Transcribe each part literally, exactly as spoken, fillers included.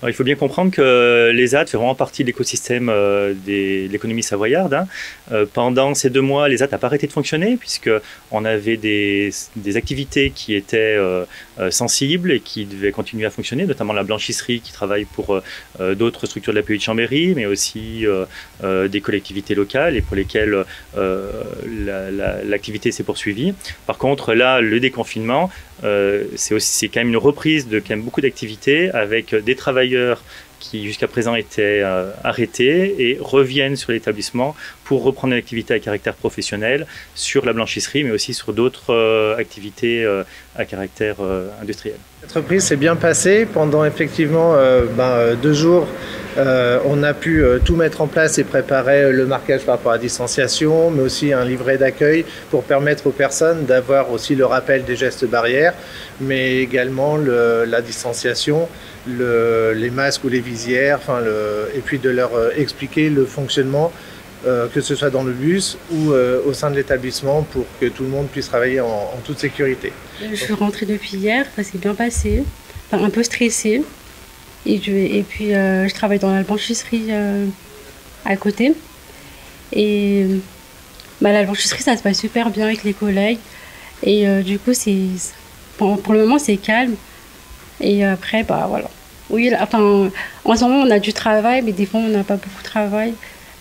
Alors, il faut bien comprendre que l'ESAT fait vraiment partie de l'écosystème euh, de l'économie savoyarde. Hein. Euh, pendant ces deux mois, l'ESAT n'a pas arrêté de fonctionner puisqu'on avait des, des activités qui étaient euh, sensibles et qui devaient continuer à fonctionner, notamment la blanchisserie qui travaille pour euh, d'autres structures de l'A P E I de Chambéry, mais aussi euh, euh, des collectivités locales et pour lesquelles euh, l'activité la, la, s'est poursuivie. Par contre, là, le déconfinement, euh, c'est aussi quand même une reprise de quand même beaucoup d'activités avec des travailleurs qui jusqu'à présent étaient euh, arrêtés et reviennent sur l'établissement pour reprendre une activité à caractère professionnel sur la blanchisserie, mais aussi sur d'autres euh, activités euh, à caractère euh, industriel. Cette reprise s'est bien passée. Pendant effectivement euh, ben, deux jours, euh, on a pu euh, tout mettre en place et préparer le marquage par rapport à la distanciation, mais aussi un livret d'accueil pour permettre aux personnes d'avoir aussi le rappel des gestes barrières, mais également le, la distanciation, le, les masques ou les visières, enfin le, et puis de leur euh, expliquer le fonctionnement, euh, que ce soit dans le bus ou euh, au sein de l'établissement, pour que tout le monde puisse travailler en, en toute sécurité. Je suis rentrée depuis hier, ça s'est bien passé, enfin, un peu stressée, et, je, et puis euh, je travaille dans la blanchisserie euh, à côté, et bah, la blanchisserie ça se passe super bien avec les collègues, et euh, du coup c'est pour, pour le moment c'est calme, et après bah voilà. Oui, enfin, en ce moment on a du travail, mais des fois on n'a pas beaucoup de travail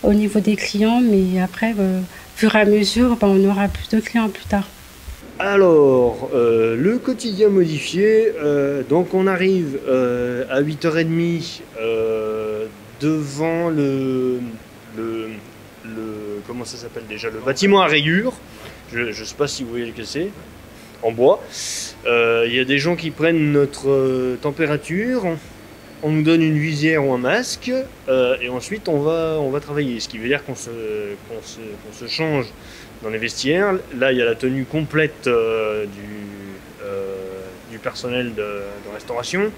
au niveau des clients, mais après, euh, au fur et à mesure, ben, on aura plus de clients plus tard. Alors, euh, le quotidien modifié, euh, donc on arrive euh, à huit heures trente euh, devant le, le, le, comment ça s'appelle déjà, le bâtiment à rayures, je ne sais pas si vous voyez ce que c'est, en bois. Il euh, y a des gens qui prennent notre euh, température, on nous donne une visière ou un masque, euh, et ensuite on va, on va travailler, ce qui veut dire qu'on se, qu'on se, qu'on se change dans les vestiaires. Là il y a la tenue complète euh, du, euh, du personnel de, de restauration.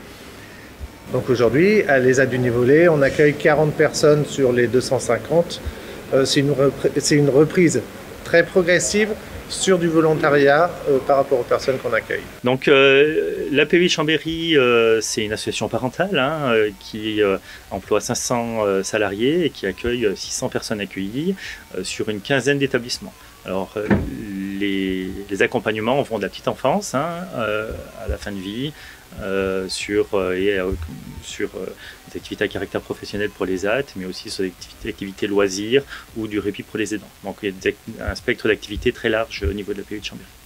Donc aujourd'hui, à l'ESAT du Nivolet, on accueille quarante personnes sur les deux cent cinquante. Euh, c'est une, repri- une reprise très progressive sur du volontariat euh, par rapport aux personnes qu'on accueille. Donc euh, l'A P E I de Chambéry, euh, c'est une association parentale hein, euh, qui euh, emploie cinq cents euh, salariés et qui accueille euh, six cents personnes accueillies euh, sur une quinzaine d'établissements. Alors euh, les, les accompagnements vont de la petite enfance hein, euh, à la fin de vie, Euh, sur, euh, et, euh, sur euh, des activités à caractère professionnel pour les A T, mais aussi sur des activités, activités loisirs ou du répit pour les aidants. Donc il y a des, un spectre d'activités très large au niveau de l'A P E I de Chambéry.